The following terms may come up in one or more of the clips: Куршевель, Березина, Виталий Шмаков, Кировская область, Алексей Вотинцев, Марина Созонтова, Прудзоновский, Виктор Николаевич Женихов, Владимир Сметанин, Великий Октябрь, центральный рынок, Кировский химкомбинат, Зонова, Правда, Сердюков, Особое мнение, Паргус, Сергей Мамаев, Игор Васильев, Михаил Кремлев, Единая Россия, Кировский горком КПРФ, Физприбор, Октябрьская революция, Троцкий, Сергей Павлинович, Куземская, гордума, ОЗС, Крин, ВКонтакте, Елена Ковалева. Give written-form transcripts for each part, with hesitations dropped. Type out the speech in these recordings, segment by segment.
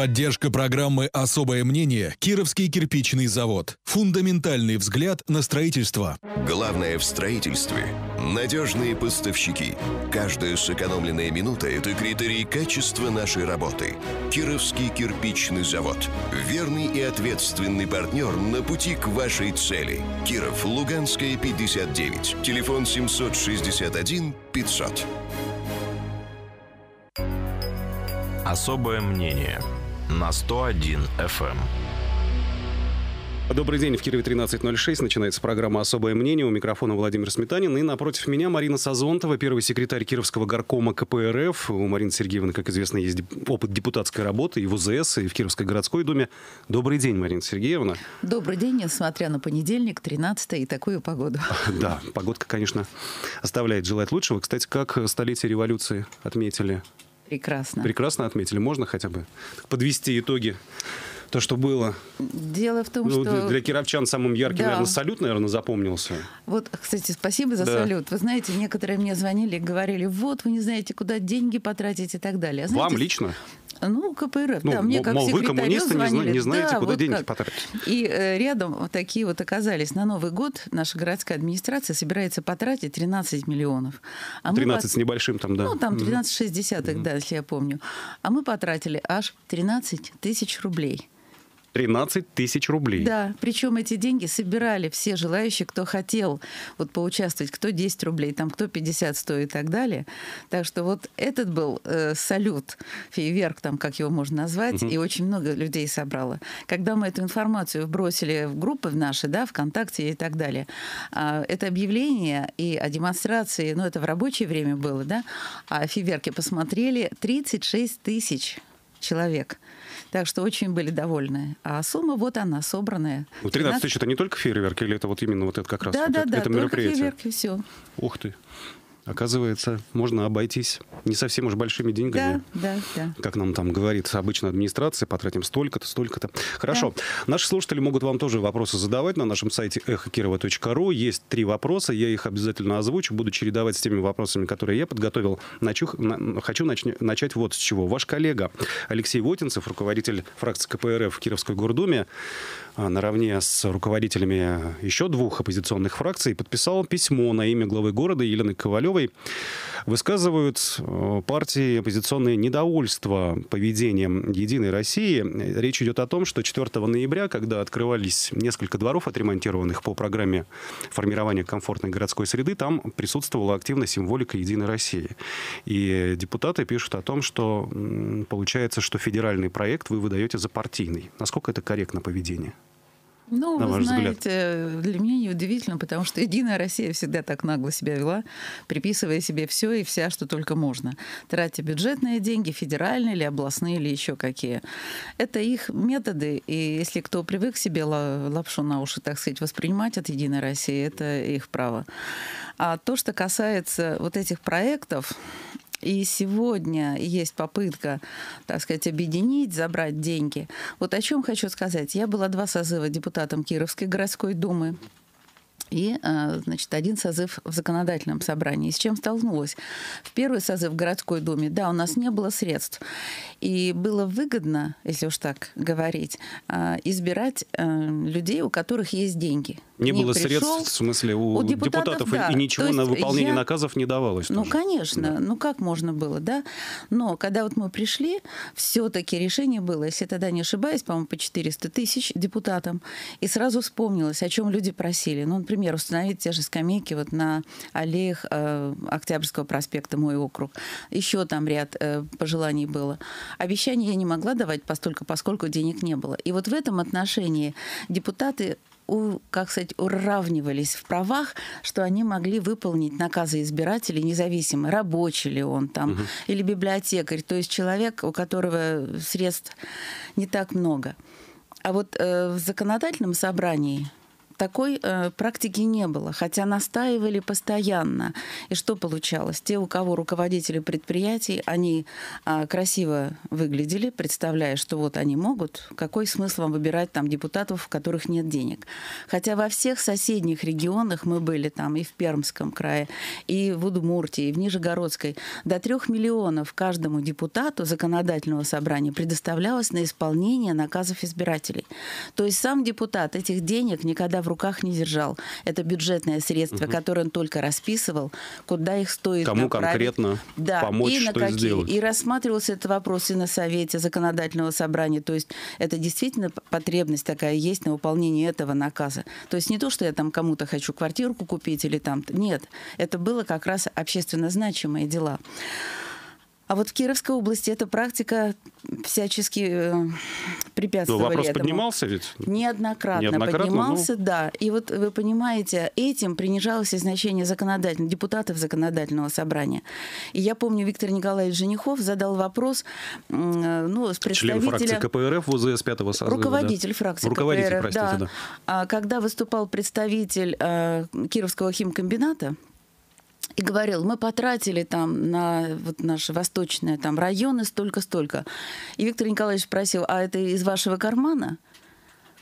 Поддержка программы «Особое мнение» Кировский кирпичный завод. Фундаментальный взгляд на строительство. Главное в строительстве – надежные поставщики. Каждая сэкономленная минута – это критерий качества нашей работы. Кировский кирпичный завод. Верный и ответственный партнер на пути к вашей цели. Киров, Луганская, 59. Телефон 761 500. Особое мнение на 101 FM. Добрый день, в Кирове 13.06 начинается программа «Особое мнение». У микрофона Владимир Сметанин. И напротив меня Марина Созонтова, первый секретарь Кировского горкома КПРФ. У Марины Сергеевны, как известно, есть опыт депутатской работы и в УЗС, и в Кировской городской думе. Добрый день, Марина Сергеевна. Добрый день, несмотря на понедельник, 13 и такую погоду. Да, погодка, конечно, оставляет желать лучшего. Кстати, как столетие революции отметили? Прекрасно. Прекрасно отметили. Можно хотя бы подвести итоги? То, что было. Дело в том, что... Для кировчан самым ярким, наверное, салют, запомнился. Вот, кстати, спасибо за салют. Вы знаете, некоторые мне звонили и говорили, вот, вы не знаете, куда деньги потратить и так далее. А знаете, вам лично? Ну, КПРФ, ну, да, мне как секретарю звонили. Вы, коммунисты, звонили, не знаете, да, куда вот деньги потратить. И рядом вот такие вот оказались. На Новый год наша городская администрация собирается потратить 13 миллионов. А 13 с небольшим там, да. Ну, там 13,6, да, если я помню. А мы потратили аж 13 тысяч рублей. 13 тысяч рублей. Да, причем эти деньги собирали все желающие, кто хотел вот поучаствовать, кто 10 рублей, там, кто 50, 100 и так далее. Так что вот этот был салют, фейерверк, там, как его можно назвать, и очень много людей собрало. Когда мы эту информацию бросили в группы наши, да, ВКонтакте и так далее, это объявление и о демонстрации, ну, это в рабочее время было, да, а фейерверки посмотрели 36 тысяч человек. Так что очень были довольны. А сумма вот она, собранная. 13 тысяч это не только фейерверки, или это вот именно вот это как раз? Да, вот да, это, да, это только фейерверки, все. Ух ты. Оказывается, можно обойтись не совсем уж большими деньгами. Да, да, да. Как нам там говорит обычная администрация, потратим столько-то, столько-то. Хорошо. Да. Наши слушатели могут вам тоже вопросы задавать на нашем сайте эхокирова.ру. Есть три вопроса, я их обязательно озвучу. Буду чередовать с теми вопросами, которые я подготовил. Хочу начать вот с чего. Ваш коллега Алексей Вотинцев, руководитель фракции КПРФ в Кировской гордуме, наравне с руководителями еще двух оппозиционных фракций, подписал письмо на имя главы города Елены Ковалевой. Высказывают партии оппозиционные недовольство поведением «Единой России». Речь идет о том, что 4 ноября, когда открывались несколько дворов, отремонтированных по программе формирования комфортной городской среды, там присутствовала активная символика «Единой России». И депутаты пишут о том, что получается, что федеральный проект вы выдаете за партийный. Насколько это корректно поведение? Ну, вы знаете, для меня неудивительно, потому что «Единая Россия» всегда так нагло себя вела, приписывая себе все и вся, что только можно. Тратя бюджетные деньги, федеральные или областные, или еще какие. Это их методы, и если кто привык себе лапшу на уши, так сказать, воспринимать от «Единой России», это их право. А то, что касается вот этих проектов... И сегодня есть попытка, так сказать, объединить, забрать деньги. Вот о чем хочу сказать. Я была 2 созыва депутатом Кировской городской думы. И, значит, 1 созыв в законодательном собрании. С чем столкнулась? В первый созыв в городской думе, да, у нас не было средств. И было выгодно, если уж так говорить, избирать людей, у которых есть деньги. Не было средств, в смысле, у депутатов, да. И ничего на выполнение наказов не давалось. Ну, тоже. Конечно, да. Ну как можно было, да? Но когда вот мы пришли, все-таки решение было, если тогда не ошибаюсь, по-моему, по 400 тысяч депутатам, и сразу вспомнилось, о чем люди просили. Ну, например, установить те же скамейки вот на аллеях Октябрьского проспекта, мой округ. Еще там ряд пожеланий было. Обещаний я не могла давать, поскольку денег не было. И вот в этом отношении депутаты... как сказать, уравнивались в правах, что они могли выполнить наказы избирателей независимо, рабочий ли он там, или библиотекарь, то есть человек, у которого средств не так много. А вот в законодательном собрании... такой практики не было, хотя настаивали постоянно. И что получалось? Те, у кого руководители предприятий, они красиво выглядели, представляя, что вот они могут, какой смысл вам выбирать там депутатов, у которых нет денег. Хотя во всех соседних регионах мы были там и в Пермском крае, и в Удмуртии, и в Нижегородской. До 3 миллионов каждому депутату законодательного собрания предоставлялось на исполнение наказов избирателей. То есть сам депутат этих денег никогда в руках не держал. Это бюджетное средство, которое он только расписывал, куда их стоит кому направить, конкретно помочь, и на что сделать. И рассматривался этот вопрос и на Совете законодательного собрания. То есть это действительно потребность такая есть на выполнение этого наказа. То есть не то, что я там кому-то хочу квартирку купить или там... Нет, это было как раз общественно значимые дела. А вот в Кировской области эта практика всячески препятствовала. Но вопрос этому. Поднимался ведь? Неоднократно поднимался, но... да. И вот вы понимаете, этим принижалось и значение депутатов законодательного собрания. И я помню, Виктор Николаевич Женихов задал вопрос с представителя... Член фракции КПРФ ВОЗС 5-го созыва. Руководитель фракции КПРФ, простите, да. Когда выступал представитель Кировского химкомбината, и говорил, мы потратили там на вот наши восточные там районы столько-столько. И Виктор Николаевич спросил, а это из вашего кармана?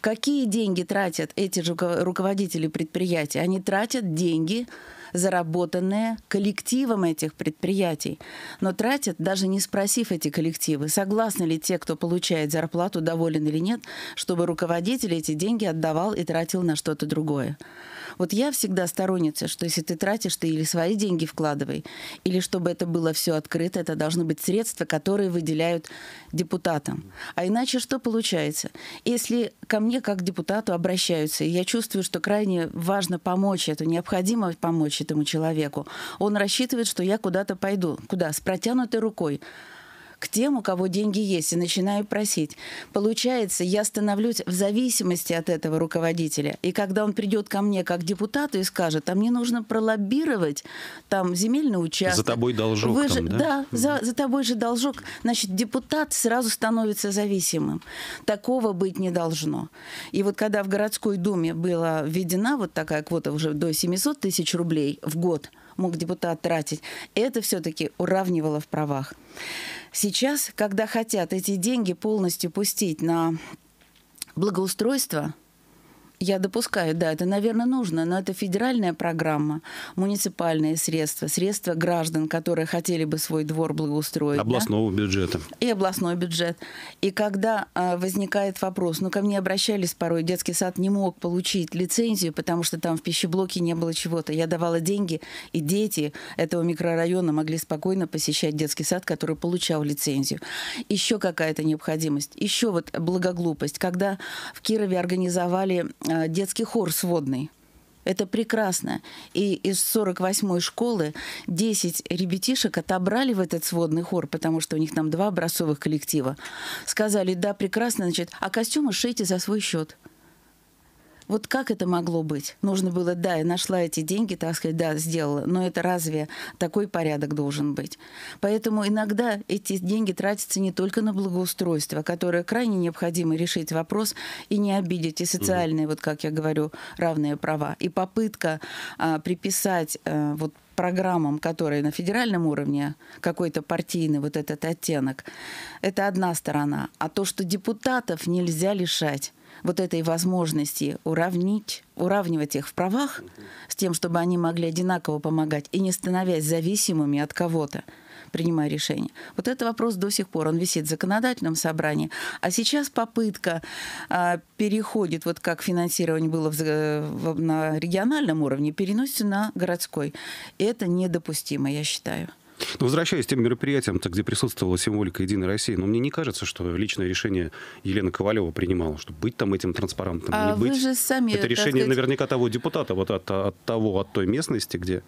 Какие деньги тратят эти же руководители предприятий? Они тратят деньги, заработанные коллективом этих предприятий, но тратят, даже не спросив эти коллективы, согласны ли те, кто получает зарплату, доволен или нет, чтобы руководитель эти деньги отдавал и тратил на что-то другое. Вот я всегда сторонница, что если ты тратишь, ты или свои деньги вкладывай, или чтобы это было все открыто, это должны быть средства, которые выделяют депутатам. А иначе что получается? Если ко мне как к депутату обращаются, и я чувствую, что крайне важно помочь, это необходимо помочь этому человеку, он рассчитывает, что я куда-то пойду. Куда? С протянутой рукой. К тем, у кого деньги есть, и начинаю просить. Получается, я становлюсь в зависимости от этого руководителя. И когда он придет ко мне как депутату и скажет, а мне нужно пролоббировать там земельный участок. За тобой должок. За тобой же должок. Значит, депутат сразу становится зависимым. Такого быть не должно. И вот когда в городской думе была введена вот такая квота уже до 700 тысяч рублей в год, мог депутат тратить, это все-таки уравнивало в правах. Сейчас, когда хотят эти деньги полностью пустить на благоустройство, я допускаю, да, это, наверное, нужно, но это федеральная программа, муниципальные средства, средства граждан, которые хотели бы свой двор благоустроить. Областного бюджета. И областной бюджет. И когда возникает вопрос, ко мне обращались порой, детский сад не мог получить лицензию, потому что там в пищеблоке не было чего-то. Я давала деньги, и дети этого микрорайона могли спокойно посещать детский сад, который получал лицензию. Еще какая-то необходимость, еще вот благоглупость. Когда в Кирове организовали... детский хор сводный. Это прекрасно. И из 48-й школы 10 ребятишек отобрали в этот сводный хор, потому что у них там 2 образцовых коллектива. Сказали, да, прекрасно, значит, а костюмы шейте за свой счет. Вот как это могло быть? Нужно было, да, я нашла эти деньги, так сказать, да, сделала. Но это разве такой порядок должен быть? Поэтому иногда эти деньги тратятся не только на благоустройство, которое крайне необходимо решить вопрос и не обидеть, и социальные, вот как я говорю, равные права. И попытка приписать программам, которые на федеральном уровне, какой-то партийный вот этот оттенок, это одна сторона. А то, что депутатов нельзя лишать вот этой возможности уравнивать их в правах с тем, чтобы они могли одинаково помогать и не становясь зависимыми от кого-то, принимая решения. Вот этот вопрос до сих пор, он висит в законодательном собрании. А сейчас попытка переходит, вот как финансирование было на региональном уровне, переносится на городской. Это недопустимо, я считаю. Но возвращаясь к тем мероприятиям, где присутствовала символика «Единой России», но мне не кажется, что личное решение Елены Ковалева принимала, чтобы быть там этим транспарантом, не быть. Же сами, это решение наверняка того депутата, вот от той местности, где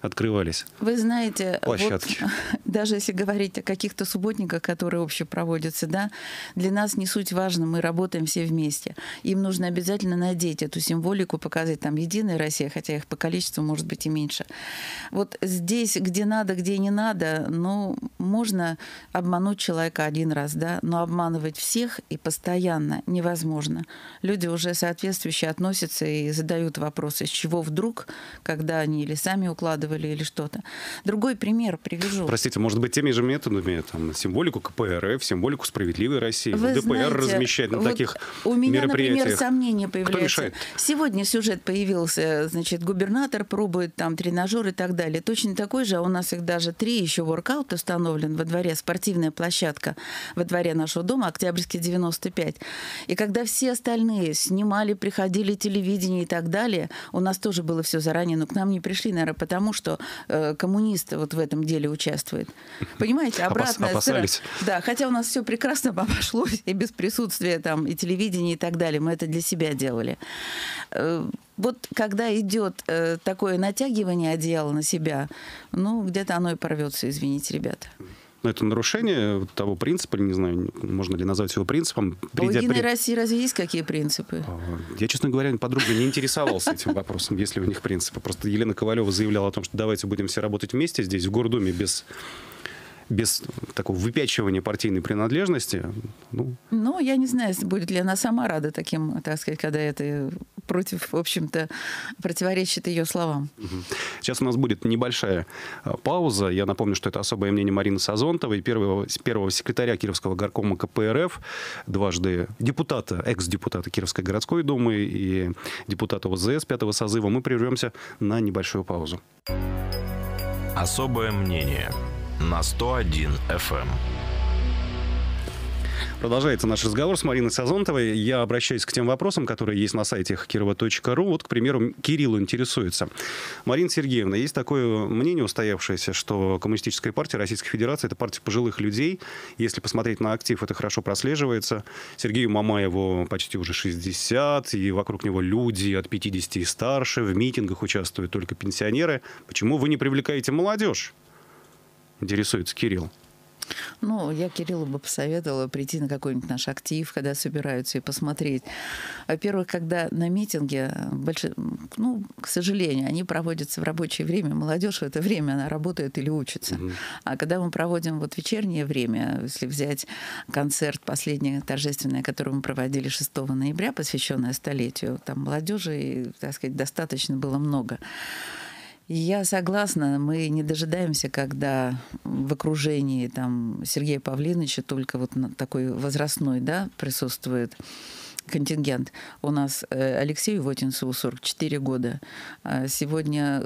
открывались площадки. Вы знаете, даже если говорить о каких-то субботниках, которые вообще проводятся, да, для нас не суть важно, мы работаем все вместе. Им нужно обязательно надеть эту символику, показать там «Единая Россия», хотя их по количеству может быть и меньше. Вот здесь, где надо, где не не надо, ну, можно обмануть человека один раз, да, но обманывать всех и постоянно невозможно. Люди уже соответствующе относятся и задают вопросы, с чего вдруг, когда они или сами укладывали, или что-то. Другой пример привяжу. Простите, может быть, теми же методами, там, символику КПРФ, символику «Справедливой России», ЛДПР размещать на вот таких мероприятиях? У меня, например, сомнения появляются. Сегодня сюжет появился, значит, губернатор пробует там тренажер и так далее. Точно такой же, а у нас их даже 3 еще воркаут установлен во дворе, спортивная площадка во дворе нашего дома, Октябрьский 95. И когда все остальные снимали, приходили, телевидение и так далее, у нас тоже было все заранее, но к нам не пришли, наверное, потому что коммунисты вот в этом деле участвуют. Понимаете, обратная сторона. Да, хотя у нас все прекрасно обошлось и без присутствия там и телевидения и так далее. Мы это для себя делали. Вот когда идет такое натягивание одеяла на себя, ну, где-то оно и порвется, извините, ребята. Но это нарушение того принципа, не знаю, можно ли назвать его принципом. У «Единой России» разве есть какие принципы? Я, честно говоря, подробно не интересовался этим вопросом, есть ли у них принципы. Просто Елена Ковалева заявляла о том, что давайте будем все работать вместе здесь, в Гордуме, без такого выпячивания партийной принадлежности. Ну, я не знаю, будет ли она сама рада таким, так сказать, когда это против, в общем-то, противоречит ее словам. Сейчас у нас будет небольшая пауза. Я напомню, что это особое мнение Марины Созонтовой, первого секретаря Кировского горкома КПРФ, дважды депутата, экс-депутата Кировской городской думы и депутата ОЗС 5-го созыва. Мы прервемся на небольшую паузу. Особое мнение на 101 FM. Продолжается наш разговор с Мариной Созонтовой. Я обращаюсь к тем вопросам, которые есть на сайте kirova.ru. Вот, к примеру, Кирилл интересуется. Марина Сергеевна, есть такое мнение устоявшееся, что Коммунистическая партия Российской Федерации — это партия пожилых людей. Если посмотреть на актив, это хорошо прослеживается. Сергею Мамаеву почти уже 60, и вокруг него люди от 50 и старше. В митингах участвуют только пенсионеры. Почему вы не привлекаете молодежь? Интересуется Кирилл. Ну, я Кириллу бы посоветовала прийти на какой-нибудь наш актив, когда собираются, и посмотреть. Во-первых, когда на митинге, ну, к сожалению, они проводятся в рабочее время. Молодежь в это время, она работает или учится. А когда мы проводим вот вечернее время, если взять концерт последний, торжественный, который мы проводили 6 ноября, посвященное столетию, там молодежи, так сказать, достаточно было много. Я согласна, мы не дожидаемся, когда в окружении там Сергея Павлиновича только вот такой возрастной, да, присутствует контингент. У нас Алексею Вотинцеву 44 года. Сегодня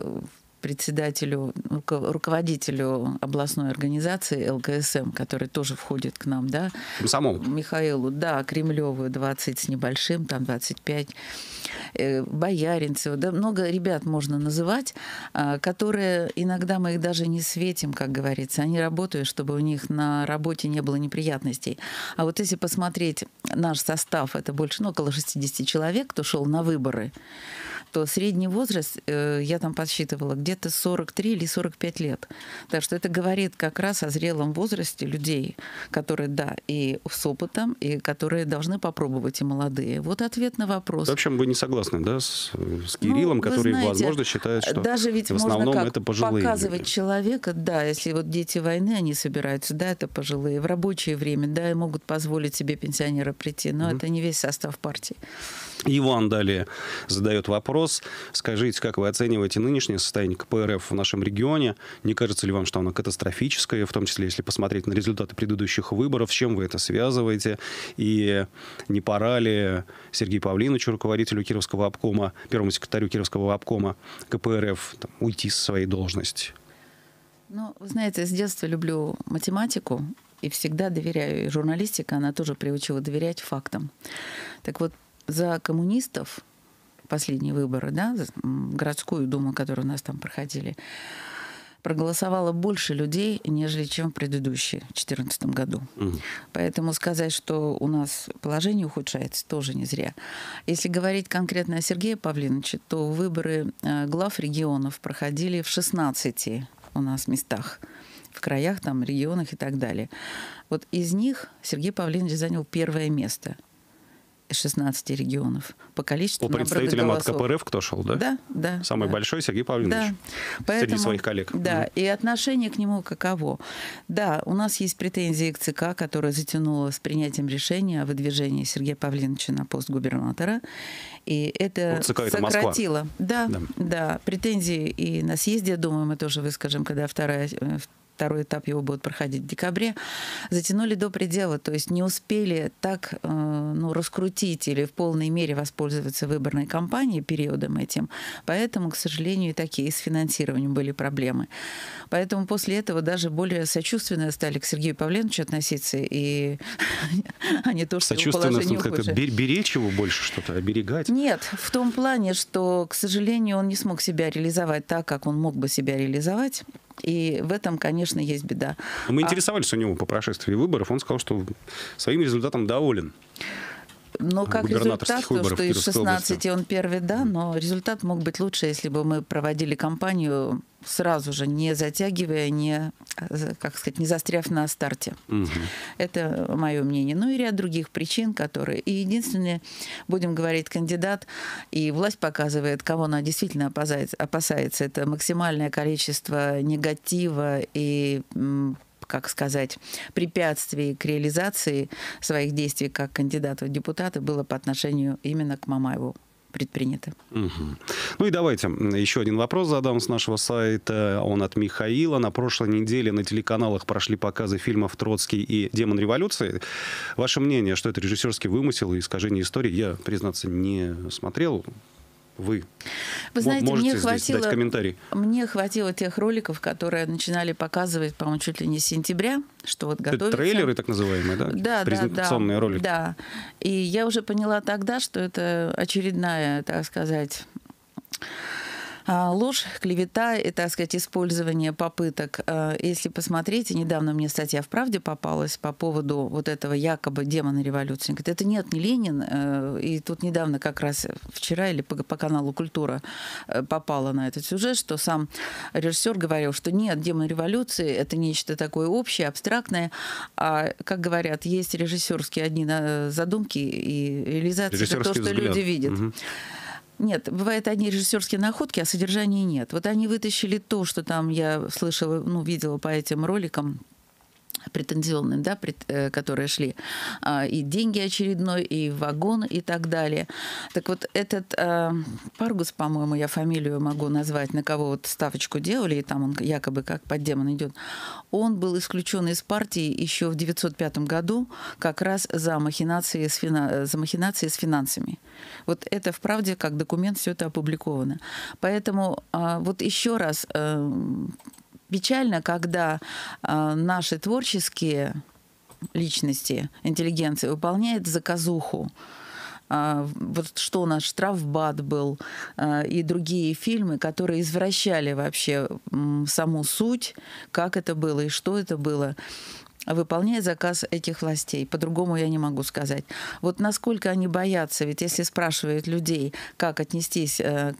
председателю, руководителю областной организации ЛКСМ, который тоже входит к нам, да? Самому. Михаилу, да, Кремлеву 20 с небольшим, там 25, Бояринцеву, да, много ребят можно называть, которые иногда мы их даже не светим, как говорится, они работают, чтобы у них на работе не было неприятностей. А вот если посмотреть наш состав, это больше, ну, около 60 человек, кто шел на выборы, то средний возраст, я там подсчитывала, где-то 43 или 45 лет. Так что это говорит как раз о зрелом возрасте людей, которые, да, и с опытом, и которые должны попробовать, и молодые. Вот ответ на вопрос. В общем, вы не согласны, да, с Кириллом, ну, который, знаете, возможно, считает, что даже ведь в основном можно это пожилые показывать люди. Человека, да, если вот дети войны, они собираются, да, это пожилые. В рабочее время, да, и могут позволить себе пенсионера прийти, но это не весь состав партии. Иван далее задает вопрос. Скажите, как вы оцениваете нынешнее состояние КПРФ в нашем регионе? Не кажется ли вам, что оно катастрофическое, в том числе, если посмотреть на результаты предыдущих выборов? С чем вы это связываете? И не пора ли Сергею Павлиновичу, руководителю Кировского обкома, первому секретарю Кировского обкома КПРФ, там, уйти со своей должности? Ну, вы знаете, с детства люблю математику и всегда доверяю. И журналистика, она тоже приучила доверять фактам. Так вот, за коммунистов последние выборы, да, городскую думу, которую у нас там проходили, проголосовало больше людей, нежели чем в предыдущие, в 2014 году. Поэтому сказать, что у нас положение ухудшается, тоже не зря. Если говорить конкретно о Сергее Павлиновиче, то выборы глав регионов проходили в 16 у нас местах, в краях, там, регионах и так далее. Вот из них Сергей Павлинович занял первое место. 16 регионов по количеству набранных голосов. По представителям от КПРФ кто шел, да? Да, да. Самый большой Сергей Павлинович, да. Среди своих коллег. Да, и отношение к нему каково? Да, у нас есть претензии к ЦК, которая затянула с принятием решения о выдвижении Сергея Павлиновича на пост губернатора. И это вот ЦК, сократило. Это Москва. Да, претензии и на съезде, я думаю, мы тоже выскажем, когда второй этап его будет проходить в декабре, затянули до предела, то есть не успели так раскрутить или в полной мере воспользоваться выборной кампанией, периодом этим. Поэтому, к сожалению, и такие и с финансированием были проблемы. Поэтому после этого даже более сочувственно стали к Сергею Павленовичу относиться, и они тоже сочувственно как-то беречь его больше, что-то оберегать. Нет, в том плане, что, к сожалению, он не смог себя реализовать так, как он мог бы себя реализовать. И в этом, конечно, есть беда. Мы интересовались у него по прошествии выборов. Он сказал, что своим результатом доволен. Но как результат, то, что из 16 он первый, да, но результат мог быть лучше, если бы мы проводили кампанию сразу же, не затягивая, не застряв на старте. Угу. Это мое мнение. Ну и ряд других причин, которые... И единственное, будем говорить, кандидат, и власть показывает, кого она действительно опасается. Это максимальное количество негатива и... как сказать, препятствий к реализации своих действий как кандидата в депутаты было по отношению именно к Мамаеву предпринято. Угу. Ну и давайте еще один вопрос задам с нашего сайта. Он от Михаила. На прошлой неделе на телеканалах прошли показы фильмов «Троцкий» и «Демон революции». Ваше мнение, что это режиссерский вымысел и искажение истории? Я, признаться, не смотрел. Вы знаете, мне хватило тех роликов, которые начинали показывать, по-моему, чуть ли не с сентября, что вот готовится. Трейлеры так называемые, да? Да, презентационные ролики. Да. И я уже поняла тогда, что это очередная, так сказать, ложь, клевета и, так сказать, использование попыток. Если посмотреть, недавно мне статья в «Правде» попалась по поводу вот этого якобы демона революции. Говорит, это нет, не Ленин. И тут недавно, как раз вчера или по каналу «Культура» попала на этот сюжет, что сам режиссер говорил, что нет, демон революции — это нечто такое общее, абстрактное. А, как говорят, есть режиссерские одни задумки и реализации, это то, что люди видят. Угу. Нет, бывают одни режиссерские находки, а содержания нет. Вот они вытащили то, что там я слышала, видела по этим роликам претензионным, да, которые шли. И деньги очередной, и вагон, и так далее. Так вот, этот Паргус, по-моему, я фамилию могу назвать, на кого вот ставочку делали, и там он якобы как под демон идет. Он был исключен из партии еще в 1905 году как раз за махинации с финансами. Вот это в «Правде» как документ все это опубликовано. Поэтому вот еще раз печально, когда наши творческие личности, интеллигенция выполняет заказуху. Вот что у нас «Штрафбат» был и другие фильмы, которые извращали вообще саму суть, как это было и что это было, выполняя заказ этих властей. По-другому я не могу сказать. Вот насколько они боятся, ведь если спрашивают людей, как отнестись к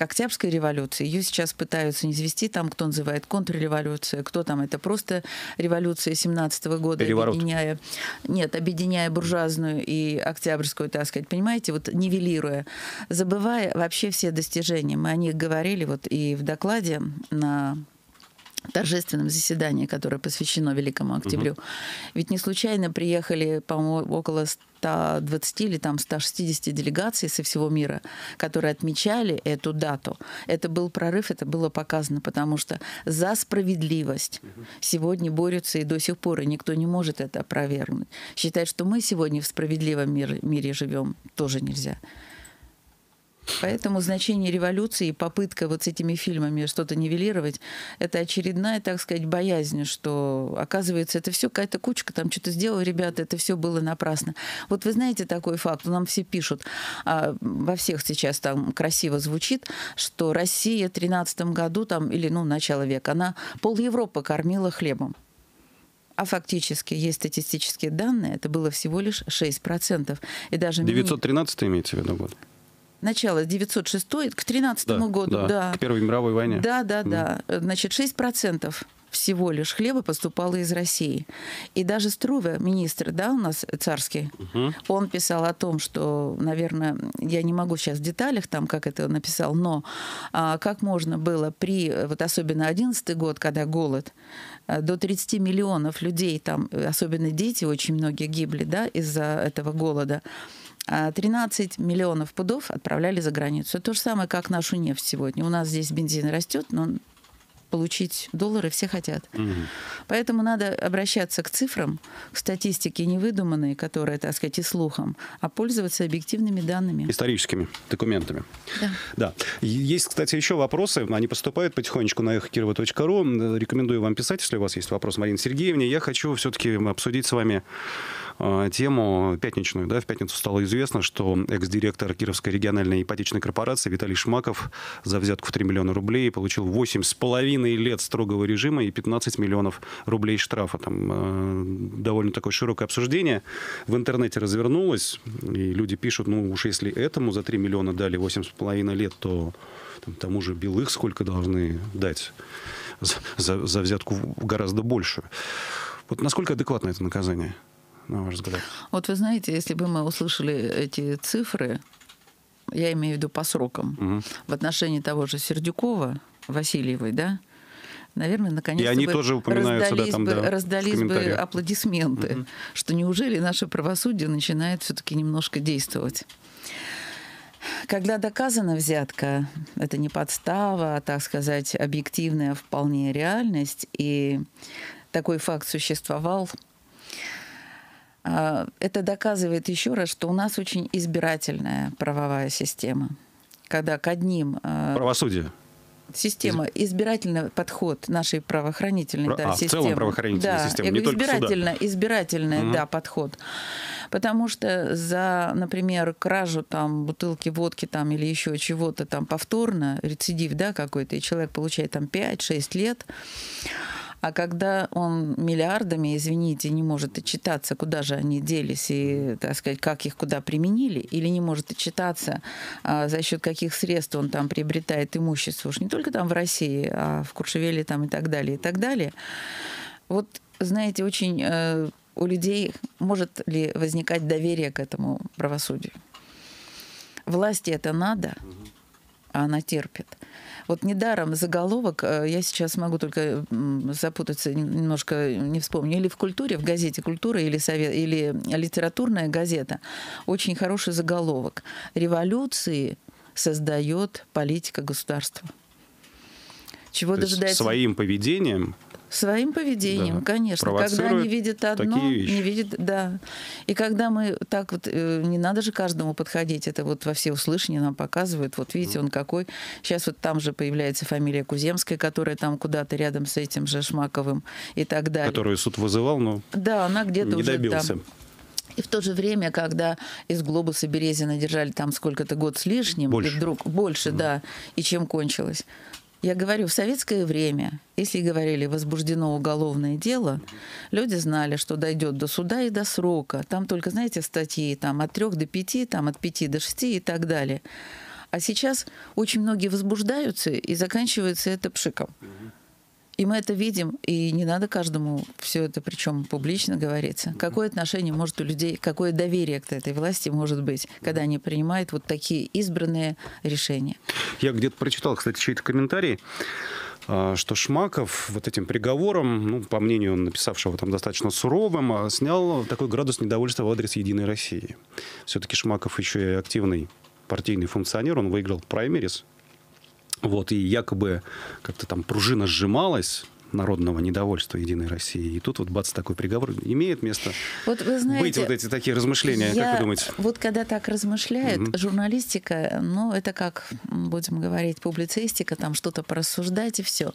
Октябрьской революции, ее сейчас пытаются низвести, там кто называет контрреволюция, кто там это просто революция 17-го года, объединяя буржуазную и октябрьскую, так сказать, понимаете, вот нивелируя, забывая вообще все достижения. Мы о них говорили вот и в докладе на торжественном заседании, которое посвящено Великому Октябрю. Угу. Ведь не случайно приехали, по-моему, около 120 или там 160 делегаций со всего мира, которые отмечали эту дату. Это был прорыв, это было показано, потому что за справедливость сегодня борются и до сих пор, и никто не может это опровергнуть. Считать, что мы сегодня в справедливом мире живем, тоже нельзя. Поэтому значение революции и попытка вот с этими фильмами что-то нивелировать, это очередная, так сказать, боязнь, что, оказывается, это все какая-то кучка, там что-то сделала, ребята, это все было напрасно. Вот вы знаете такой факт, нам все пишут, во всех сейчас там красиво звучит, что Россия в 2013 году, там, или, начало века, она пол-Европы кормила хлебом. А фактически есть статистические данные, это было всего лишь 6%. И даже 913 имеется в виду год? Начало 1906 к 13 году. Да, к Первой мировой войне. Да. Значит, 6%. всего лишь хлеба поступало из России. И даже Струва, министр, да, у нас царский, он писал о том, что, наверное, я не могу сейчас в деталях, там, как это он написал, но как можно было при, вот особенно 11-й год, когда голод, до 30 миллионов людей, там, особенно дети, очень многие гибли, да, из-за этого голода, 13 миллионов пудов отправляли за границу. Это то же самое, как нашу нефть сегодня. У нас здесь бензин растет, но получить доллары все хотят. Поэтому надо обращаться к цифрам, к статистике невыдуманной, которая, так сказать, и слухом, а пользоваться объективными данными. Историческими документами. Да. Есть, кстати, еще вопросы. Они поступают потихонечку на эхо-кирова.ру. Рекомендую вам писать, если у вас есть вопрос, Марина Сергеевна. Я хочу все-таки обсудить с вами тему пятничную. Да? В пятницу стало известно, что экс-директор Кировской региональной ипотечной корпорации Виталий Шмаков за взятку в 3 миллиона рублей получил 8,5 лет строгого режима и 15 миллионов рублей штрафа. Там довольно такое широкое обсуждение в интернете развернулось, и люди пишут, ну уж если этому за 3 миллиона дали 8,5 лет, то там, тому же Белых сколько должны дать за взятку гораздо больше. Вот насколько адекватно это наказание, на ваш взгляд? Вот вы знаете, если бы мы услышали эти цифры, я имею в виду по срокам, в отношении того же Сердюкова, Васильевой, да? Наверное, наконец-то раздались бы аплодисменты, что неужели наше правосудие начинает все-таки немножко действовать. Когда доказана взятка, это не подстава, а, так сказать, объективная вполне реальность, и такой факт существовал, это доказывает еще раз, что у нас очень избирательная правовая система. Когда к одним... Правосудие. Система, избирательный подход нашей правоохранительной системы. В целом правоохранительная система, не только суда. Избирательный подход. Потому что за, например, кражу там, бутылки водки там, или еще чего-то там повторно, рецидив, да, какой-то, и человек получает там 5-6 лет, а когда он миллиардами, извините, не может отчитаться, куда же они делись и, так сказать, как их куда применили, или не может отчитаться, за счет каких средств он там приобретает имущество, уж не только там в России, а в Куршевеле там и так далее, и так далее. Вот, знаете, очень у людей может ли возникать доверие к этому правосудию? Власти это надо, а она терпит. Вот недаром заголовок, я сейчас могу только запутаться, немножко не вспомню, или в «Культуре», в газете «Культура», или литературная газета, очень хороший заголовок. «Революции создает политика государства». Чего дожидается? Своим поведением? Своим поведением, конечно. Когда они видят одно, не видят, И когда мы так вот, не надо же каждому подходить, это вот во всеуслышание нам показывают, вот видите, он какой. Сейчас вот там же появляется фамилия Куземская, которая там куда-то рядом с этим же Шмаковым и так далее. Которую суд вызывал, но она где-то не добился. И в то же время, когда из глобуса Березина держали там сколько-то год с лишним, и вдруг больше, и чем кончилось? Я говорю, в советское время, если говорили «возбуждено уголовное дело», люди знали, что дойдет до суда и до срока. Там только, знаете, статьи там, от 3 до 5, там, от 5 до 6 и так далее. А сейчас очень многие возбуждаются, и заканчивается это пшиком. И мы это видим, и не надо каждому все это, причем публично говорится. Какое отношение может у людей, какое доверие к этой власти может быть, когда они принимают вот такие избранные решения? Я где-то прочитал, кстати, чей-то комментарий, что Шмаков вот этим приговором, ну, по мнению написавшего, там достаточно суровым, снял такой градус недовольства в адрес «Единой России». Все-таки Шмаков еще и активный партийный функционер, он выиграл праймерис. Вот, и якобы как-то там пружина сжималась народного недовольства «Единой России». И тут вот бац, такой приговор. Имеет место вот, вы знаете, быть вот эти такие размышления, как вы думаете? Вот когда так размышляют, журналистика, ну это как, будем говорить, публицистика, там что-то порассуждать и все.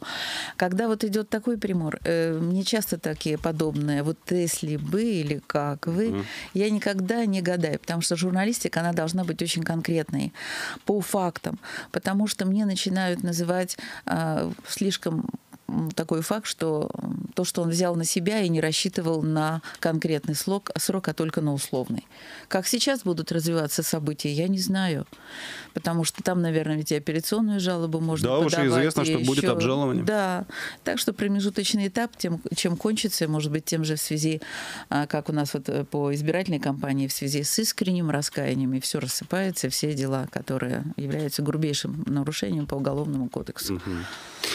Когда вот идет такой примор, мне часто такие подобные, вот если бы или как вы, я никогда не гадаю, потому что журналистика, она должна быть очень конкретной, по фактам, потому что мне начинают называть слишком такой факт, что то, что он взял на себя и не рассчитывал на конкретный срок, а только на условный. Как сейчас будут развиваться события, я не знаю. Потому что там, наверное, ведь и операционную жалобу можно подавать. Да, уже известно, что будет обжалование. Да, так что промежуточный этап, чем кончится, может быть, тем же в связи, как у нас вот по избирательной кампании, в связи с искренним раскаянием, и все рассыпается, все дела, которые являются грубейшим нарушением по Уголовному кодексу. Угу.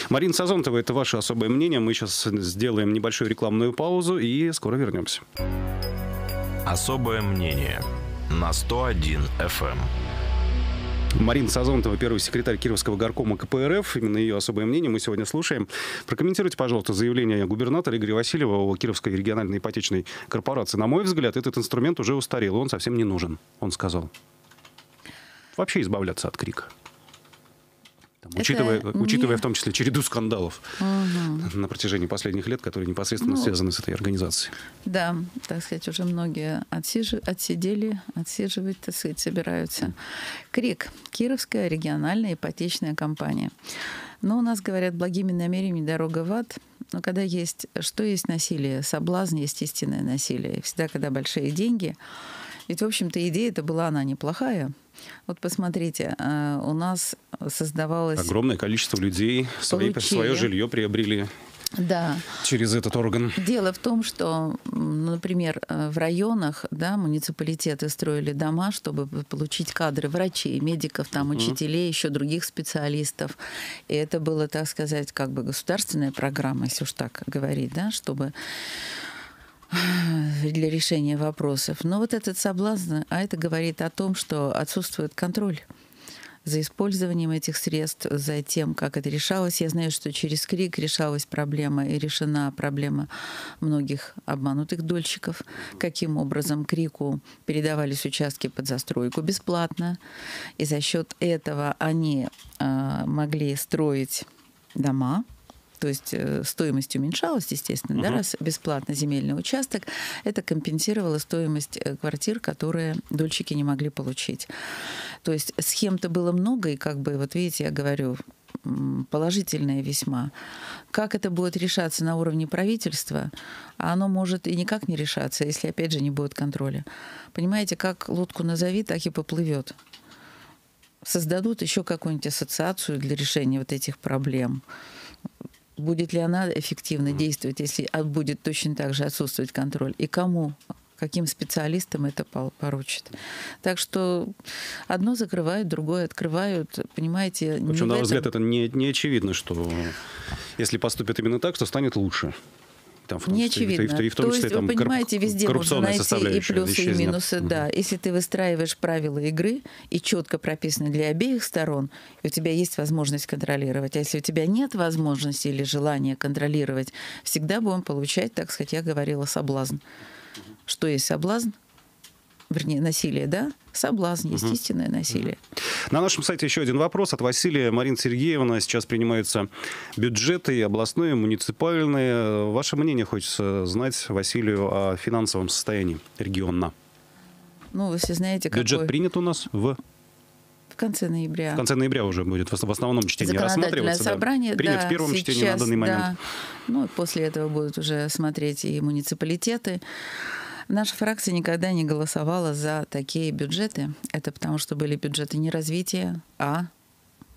Марина Созонтова, это ваше особое мнение. Мы сейчас сделаем небольшую рекламную паузу и скоро вернемся. Особое мнение на 101 FM. Марина Созонтова, первый секретарь Кировского горкома КПРФ. Именно ее особое мнение мы сегодня слушаем. Прокомментируйте, пожалуйста, заявление губернатора Игоря Васильева о Кировской региональной ипотечной корпорации. На мой взгляд, этот инструмент уже устарел, он совсем не нужен, он сказал. Вообще избавляться от крика. Учитывая в том числе череду скандалов на протяжении последних лет, которые непосредственно связаны с этой организацией. Да, так сказать, уже многие отсиживать, так сказать, собираются. КРИК. Кировская региональная ипотечная компания. Но у нас, говорят, благими намерениями дорога в ад. Но когда есть, что есть насилие? Соблазн есть истинное насилие. И всегда, когда большие деньги... Ведь, в общем-то, идея-то была она неплохая. Вот посмотрите, у нас создавалось... Огромное количество людей свое жилье приобрели. Да. Через этот орган. Дело в том, что, например, в районах, да, муниципалитеты строили дома, чтобы получить кадры врачей, медиков, там, учителей, еще других специалистов. И это было, так сказать, как бы государственная программа, если уж так говорить, да, чтобы... для решения вопросов. Но вот этот соблазн, а это говорит о том, что отсутствует контроль за использованием этих средств, за тем, как это решалось. Я знаю, что через крик решалась проблема и решена проблема многих обманутых дольщиков. Каким образом крику передавались участки под застройку бесплатно. И за счет этого они могли строить дома. То есть стоимость уменьшалась, естественно, да, раз бесплатно земельный участок. Это компенсировало стоимость квартир, которые дольщики не могли получить. То есть схем-то было много, и как бы, вот видите, я говорю, положительное весьма. Как это будет решаться на уровне правительства, оно может и никак не решаться, если, опять же, не будет контроля. Понимаете, как лодку назови, так и поплывет. Создадут еще какую-нибудь ассоциацию для решения вот этих проблем. Будет ли она эффективно действовать, если будет точно так же отсутствовать контроль? И кому, каким специалистам это поручит? Так что одно закрывают, другое открывают. Понимаете, в общем, на мой взгляд, это не очевидно, что если поступит именно так, то станет лучше. Там, не очевидно. И в том числе, то есть, вы понимаете, везде можно найти и плюсы, и минусы. Да. Если ты выстраиваешь правила игры и четко прописаны для обеих сторон, и у тебя есть возможность контролировать. А если у тебя нет возможности или желания контролировать, всегда будем получать, так сказать, я говорила, соблазн. Что есть соблазн? Вернее, насилие, да? Соблазн, естественное насилие. На нашем сайте еще один вопрос от Василия. Марина Сергеевна, сейчас принимаются бюджеты, и областные, и муниципальные. Ваше мнение хочется знать, Василию, о финансовом состоянии региона. Ну, вы все знаете, какой... Бюджет принят у нас в конце ноября. В конце ноября уже будет в основном чтении рассматриваться. Собрание, да. Принят в первом чтении на данный момент. Ну, после этого будут уже смотреть и муниципалитеты. Наша фракция никогда не голосовала за такие бюджеты. Это потому, что были бюджеты не развития, а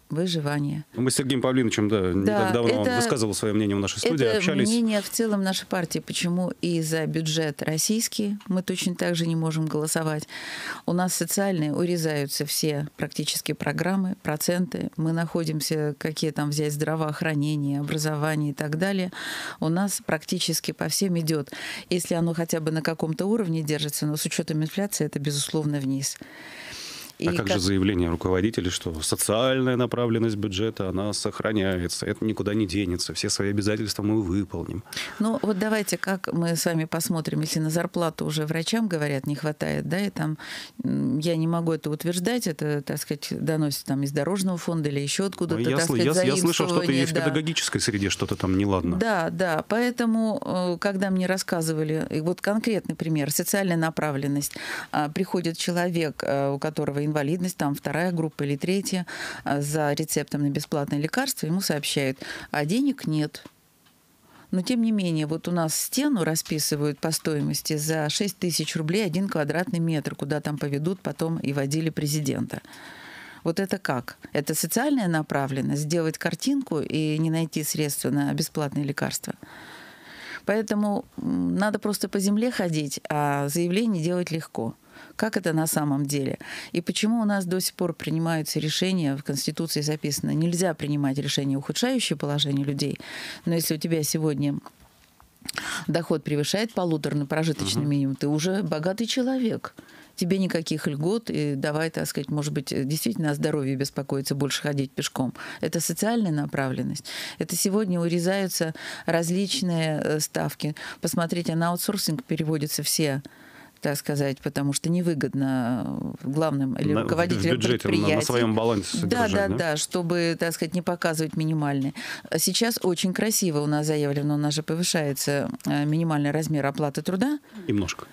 выживания. Мы с Сергеем Павлиновичем, да, не так давно высказывал свое мнение в нашей студии, общались. Это мнение в целом нашей партии. Почему и за бюджет российский мы точно так же не можем голосовать. У нас социальные урезаются все практически программы, проценты. Мы находимся, какие там взять, здравоохранение, образование и так далее. У нас практически по всем идет. Если оно хотя бы на каком-то уровне держится, но с учетом инфляции это, безусловно, вниз. И как же заявление руководителей, что социальная направленность бюджета, она сохраняется, это никуда не денется, все свои обязательства мы выполним. Ну вот давайте, как мы с вами посмотрим, если на зарплату уже врачам, говорят, не хватает, да, и там, я не могу это утверждать, это, так сказать, доносит там из дорожного фонда или еще откуда-то, так сказать, заимствование. Я слышал, что-то и в педагогической среде что-то там неладно. Да, да, поэтому, когда мне рассказывали, и вот конкретный пример, социальная направленность, приходит человек, у которого инвалидность, там вторая группа или третья, за рецептом на бесплатное лекарство, ему сообщают, а денег нет. Но, тем не менее, вот у нас стену расписывают по стоимости за 6 тысяч рублей 1 квадратный метр, куда там поведут потом и водили президента. Вот это как? Это социальная направленность? Сделать картинку и не найти средства на бесплатные лекарства? Поэтому надо просто по земле ходить, а заявление делать легко. Как это на самом деле? И почему у нас до сих пор принимаются решения, в Конституции записано, нельзя принимать решения, ухудшающие положение людей, но если у тебя сегодня доход превышает полуторный прожиточный минимум, ты уже богатый человек. Тебе никаких льгот, и давай, так сказать, может быть, действительно о здоровье беспокоиться, больше ходить пешком. Это социальная направленность. Это сегодня урезаются различные ставки. Посмотрите, на аутсорсинг переводятся все, так сказать, потому что невыгодно главным или руководителям предприятия. На своем балансе содержать, да, чтобы, так сказать, не показывать минимальный. Сейчас очень красиво у нас заявлено, у нас же повышается минимальный размер оплаты труда. Немножко.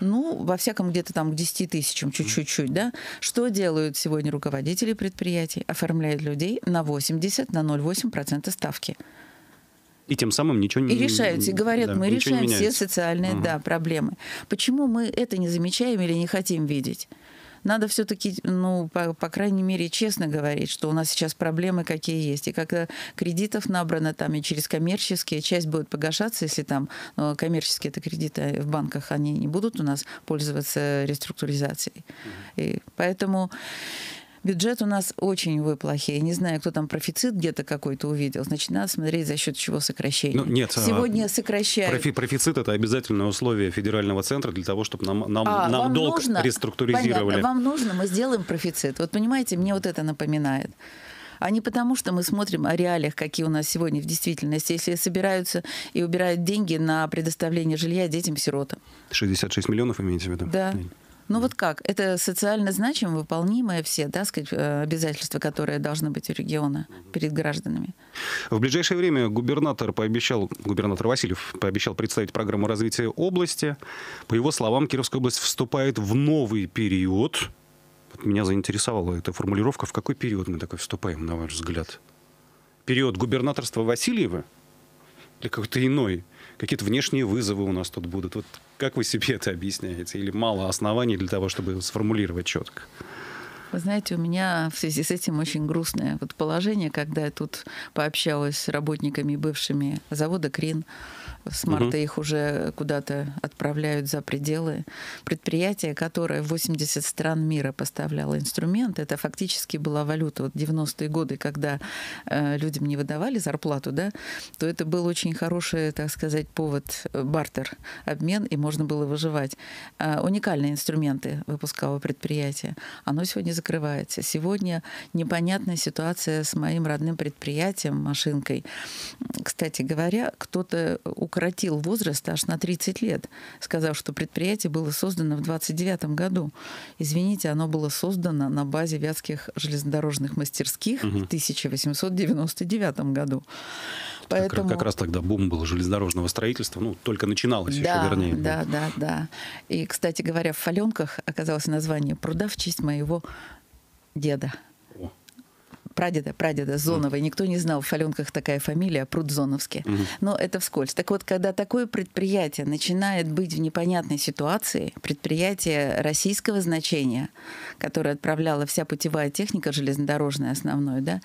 Ну, во всяком, где-то там к 10 тысячам, чуть-чуть, да. Что делают сегодня руководители предприятий? Оформляют людей на 80, на 0,8% ставки. И тем самым ничего не меняется. И решаются, и говорят, да, мы решаем все социальные проблемы. Почему мы это не замечаем или не хотим видеть? Надо все-таки, ну, по крайней мере, честно говорить, что у нас сейчас проблемы какие есть. И когда кредитов набрано там и через коммерческие, часть будет погашаться, если там коммерческие-то кредиты в банках, они не будут у нас пользоваться реструктуризацией. И поэтому... Бюджет у нас очень, увы, плохие. Не знаю, кто там профицит где-то какой-то увидел. Значит, надо смотреть, за счет чего сокращение. Ну, нет, сегодня сокращают. Профицит – это обязательное условие федерального центра для того, чтобы нам долг нужно, реструктуризировали. Понятно, вам нужно, мы сделаем профицит. Вот понимаете, мне вот это напоминает. А не потому, что мы смотрим о реалиях, какие у нас сегодня в действительности, если собираются и убирают деньги на предоставление жилья детям-сиротам. 66 миллионов имеете в виду? Да. Ну вот как? Это социально значимо, выполнимые все, так сказать, обязательства, которые должны быть у региона перед гражданами. В ближайшее время губернатор Васильев пообещал представить программу развития области. По его словам, Кировская область вступает в новый период. Вот меня заинтересовала эта формулировка. В какой период мы такой вступаем, на ваш взгляд? Период губернаторства Васильева или какой-то иной? Какие-то внешние вызовы у нас тут будут. Вот как вы себе это объясняете? Или мало оснований для того, чтобы сформулировать четко? Вы знаете, у меня в связи с этим очень грустное вот положение, когда я тут пообщалась с работниками бывшими завода «Крин». С марта их уже куда-то отправляют за пределы. Предприятие, которое в 80 стран мира поставляло инструмент, это фактически была валюта. Вот 90-е годы, когда людям не выдавали зарплату, да, то это был очень хороший, так сказать, повод, бартер, обмен, и можно было выживать. Уникальные инструменты выпускало предприятие. Оно сегодня закрывается. Сегодня непонятная ситуация с моим родным предприятием, машинкой. Кстати говоря, кто-то укоротил возраст аж на 30 лет, сказав, что предприятие было создано в 29 году. Извините, оно было создано на базе вятских железнодорожных мастерских в 1899 году. Поэтому... Как раз тогда бум был железнодорожного строительства, ну, только начиналось еще, вернее. Да. И, кстати говоря, в Фаленках оказалось название пруда в честь моего деда. Прадеда Зоновой. Никто не знал, в Фаленках такая фамилия, Прудзоновский. Но это вскользь. Так вот, когда такое предприятие начинает быть в непонятной ситуации, предприятие российского значения, которое отправляла вся путевая техника железнодорожная основной, да,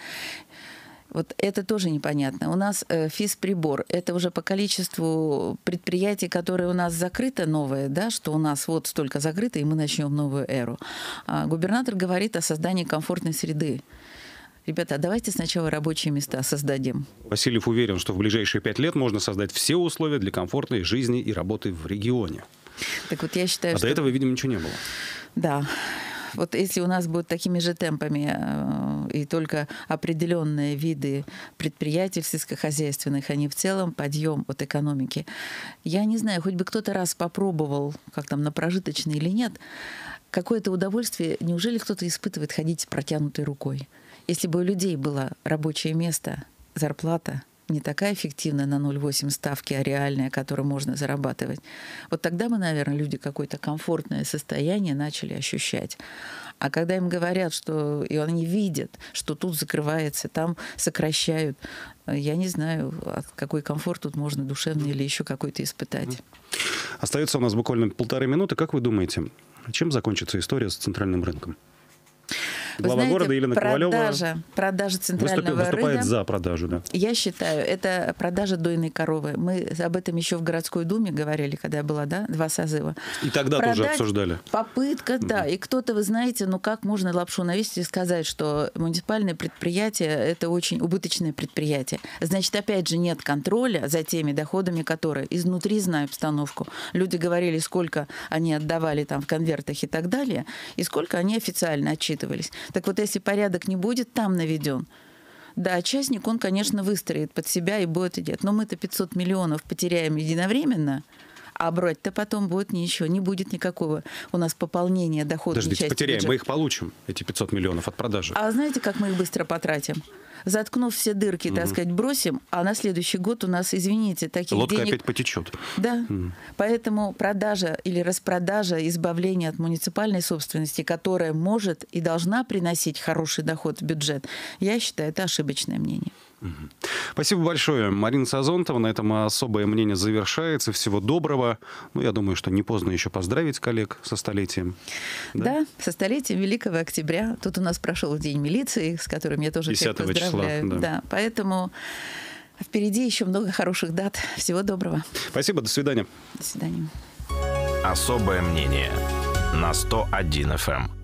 вот это тоже непонятно. У нас физприбор. Это уже по количеству предприятий, которые у нас закрыты, новые, да, что у нас вот столько закрыто, и мы начнем новую эру. А губернатор говорит о создании комфортной среды. Ребята, а давайте сначала рабочие места создадим. Васильев уверен, что в ближайшие 5 лет можно создать все условия для комфортной жизни и работы в регионе. Так вот, я считаю, что... до этого, видимо, ничего не было. Да. Вот если у нас будут такими же темпами и только определенные виды предприятий сельскохозяйственных, а не в целом подъем от экономики. Я не знаю, хоть бы кто-то раз попробовал, как там, на прожиточный или нет, какое-то удовольствие, неужели кто-то испытывает ходить с протянутой рукой? Если бы у людей было рабочее место, зарплата не такая эффективная на 0,8 ставки, а реальная, которую можно зарабатывать, вот тогда бы, наверное, люди какое-то комфортное состояние начали ощущать. А когда им говорят, что и они видят, что тут закрывается, там сокращают, я не знаю, какой комфорт тут можно душевный или еще какой-то испытать. Остается у нас буквально полторы минуты. Как вы думаете, чем закончится история с центральным рынком? Глава города Елена Ковалева выступает за продажу. Да. Я считаю, это продажа дойной коровы. Мы об этом еще в городской думе говорили, когда была, да, два созыва. И тогда тоже обсуждали. Попытка, да. И кто-то, вы знаете, ну как можно лапшу навесить и сказать, что муниципальное предприятие – это очень убыточное предприятие. Значит, опять же, нет контроля за теми доходами, которые изнутри, знаю обстановку. Люди говорили, сколько они отдавали там в конвертах и так далее, и сколько они официально отчитывались. Так вот, если порядок не будет там наведен, да, частник, он, конечно, выстроит под себя и будет идти. Но мы-то 500 миллионов потеряем единовременно, а брать-то потом будет ничего. Не будет никакого у нас пополнения доходов. Подождите, потеряем, мы их получим, эти 500 миллионов от продажи. А знаете, как мы их быстро потратим? Заткнув все дырки, так сказать, бросим, а на следующий год у нас, извините, таких денег... Лодка опять потечет. Да. Поэтому продажа или распродажа, избавление от муниципальной собственности, которая может и должна приносить хороший доход в бюджет, я считаю, это ошибочное мнение. Спасибо большое, Марина Созонтова. На этом особое мнение завершается. Всего доброго. Ну, я думаю, что не поздно еще поздравить коллег со столетием. Да, со столетием Великого Октября. Тут у нас прошел День милиции, с которым я тоже всех поздравляю. 10-го числа, да. Да, поэтому впереди еще много хороших дат. Всего доброго. Спасибо, до свидания. До свидания. Особое мнение на 101 FM.